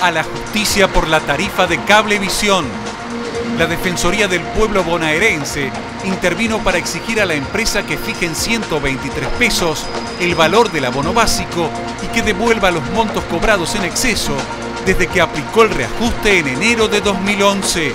a la justicia por la tarifa de Cablevisión. La Defensoría del Pueblo Bonaerense intervino para exigir a la empresa que fije en 123 pesos el valor del abono básico y que devuelva los montos cobrados en exceso desde que aplicó el reajuste en enero de 2011.